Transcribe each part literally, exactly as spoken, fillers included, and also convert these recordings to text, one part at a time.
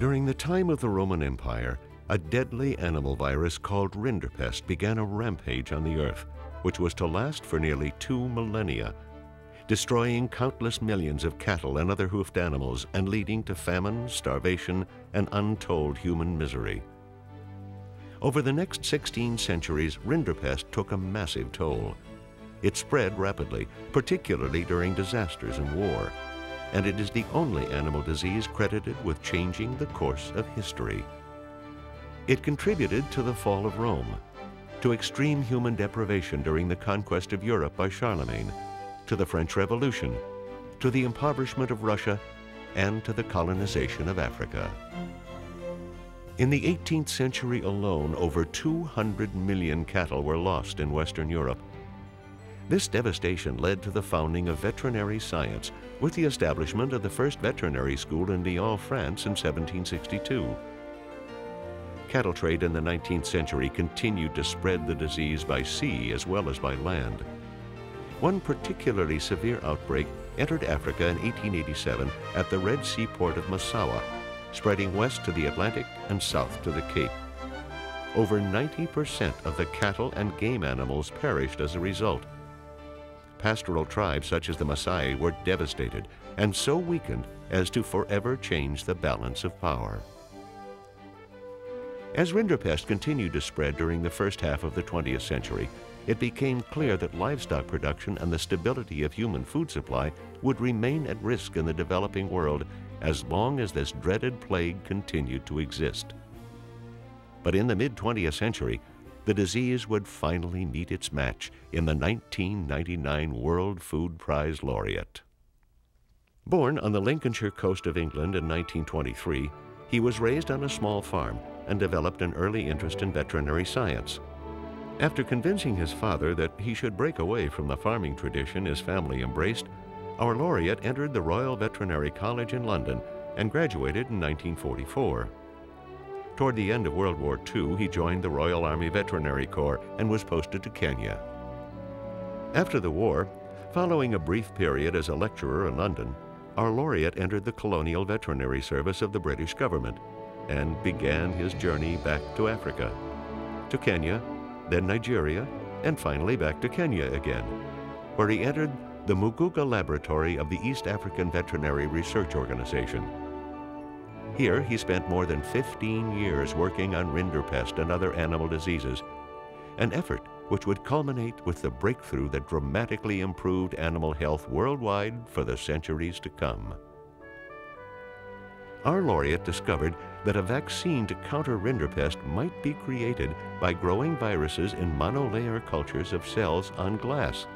During the time of the Roman Empire, a deadly animal virus called Rinderpest began a rampage on the earth, which was to last for nearly two millennia, destroying countless millions of cattle and other hoofed animals and leading to famine, starvation, and untold human misery. Over the next sixteen centuries, Rinderpest took a massive toll. It spread rapidly, particularly during disasters and war, and it is the only animal disease credited with changing the course of history. It contributed to the fall of Rome, to extreme human deprivation during the conquest of Europe by Charlemagne, to the French Revolution, to the impoverishment of Russia, and to the colonization of Africa. In the eighteenth century alone, over two hundred million cattle were lost in Western Europe. This devastation led to the founding of veterinary science with the establishment of the first veterinary school in Lyon, France in seventeen sixty-two. Cattle trade in the nineteenth century continued to spread the disease by sea as well as by land. One particularly severe outbreak entered Africa in eighteen eighty-seven at the Red Sea port of Massawa, spreading west to the Atlantic and south to the Cape. Over ninety percent of the cattle and game animals perished as a result. Pastoral tribes such as the Maasai were devastated and so weakened as to forever change the balance of power. As Rinderpest continued to spread during the first half of the twentieth century, it became clear that livestock production and the stability of human food supply would remain at risk in the developing world as long as this dreaded plague continued to exist. But in the mid twentieth century, the disease would finally meet its match in the nineteen ninety-nine World Food Prize laureate. Born on the Lincolnshire coast of England in nineteen twenty-three, he was raised on a small farm and developed an early interest in veterinary science. After convincing his father that he should break away from the farming tradition his family embraced, our laureate entered the Royal Veterinary College in London and graduated in nineteen forty-four. Toward the end of World War Two, he joined the Royal Army Veterinary Corps and was posted to Kenya. After the war, following a brief period as a lecturer in London, our laureate entered the Colonial Veterinary Service of the British government and began his journey back to Africa, to Kenya, then Nigeria, and finally back to Kenya again, where he entered the Muguga Laboratory of the East African Veterinary Research Organization. Here, he spent more than fifteen years working on rinderpest and other animal diseases, an effort which would culminate with the breakthrough that dramatically improved animal health worldwide for the centuries to come. Our laureate discovered that a vaccine to counter rinderpest might be created by growing viruses in monolayer cultures of cells on glass,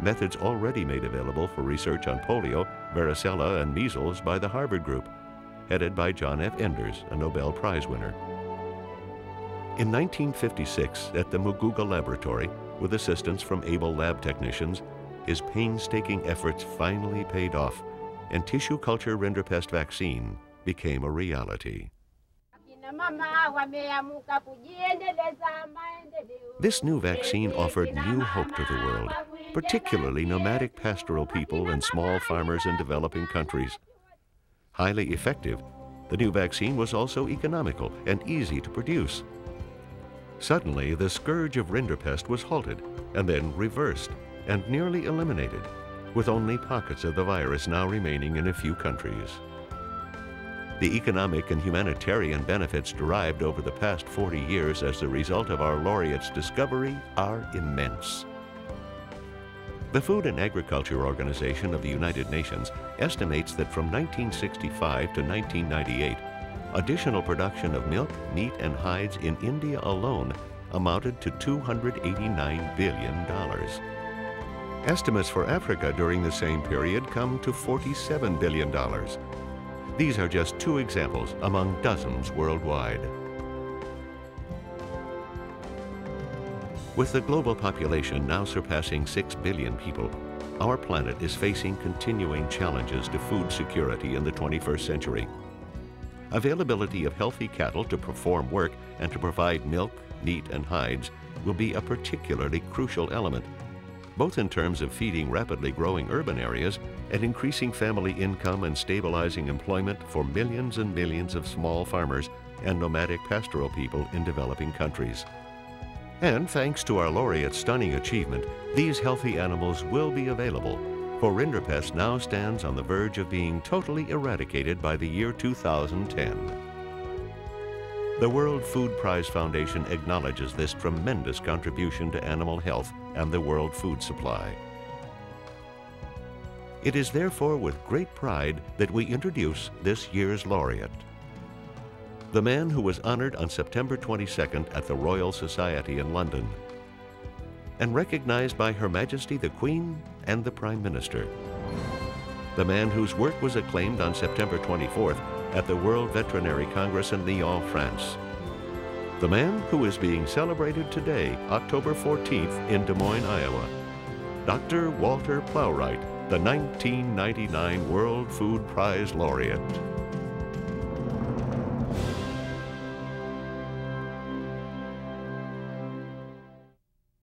methods already made available for research on polio, varicella, and measles by the Harvard Group, headed by John F. Enders, a Nobel Prize winner. In nineteen fifty-six, at the Muguga Laboratory, with assistance from able lab technicians, his painstaking efforts finally paid off, and tissue culture rinderpest vaccine became a reality. This new vaccine offered new hope to the world, particularly nomadic pastoral people and small farmers in developing countries. Highly effective, the new vaccine was also economical and easy to produce. Suddenly, the scourge of rinderpest was halted and then reversed and nearly eliminated, with only pockets of the virus now remaining in a few countries. The economic and humanitarian benefits derived over the past forty years as the result of our laureate's discovery are immense. The Food and Agriculture Organization of the United Nations estimates that from nineteen sixty-five to nineteen ninety-eight, additional production of milk, meat, and hides in India alone amounted to two hundred eighty-nine billion dollars. Estimates for Africa during the same period come to forty-seven billion dollars. These are just two examples among dozens worldwide. With the global population now surpassing six billion people, our planet is facing continuing challenges to food security in the twenty-first century. Availability of healthy cattle to perform work and to provide milk, meat, and hides will be a particularly crucial element, both in terms of feeding rapidly growing urban areas and increasing family income and stabilizing employment for millions and millions of small farmers and nomadic pastoral people in developing countries. And thanks to our laureate's stunning achievement, these healthy animals will be available, for Rinderpest now stands on the verge of being totally eradicated by the year two thousand ten. The World Food Prize Foundation acknowledges this tremendous contribution to animal health and the world food supply. It is therefore with great pride that we introduce this year's laureate. The man who was honored on September twenty-second at the Royal Society in London and recognized by Her Majesty the Queen and the Prime Minister. The man whose work was acclaimed on September twenty-fourth at the World Veterinary Congress in Lyon, France. The man who is being celebrated today, October fourteenth, in Des Moines, Iowa, Doctor Walter Plowright, the nineteen ninety-nine World Food Prize laureate.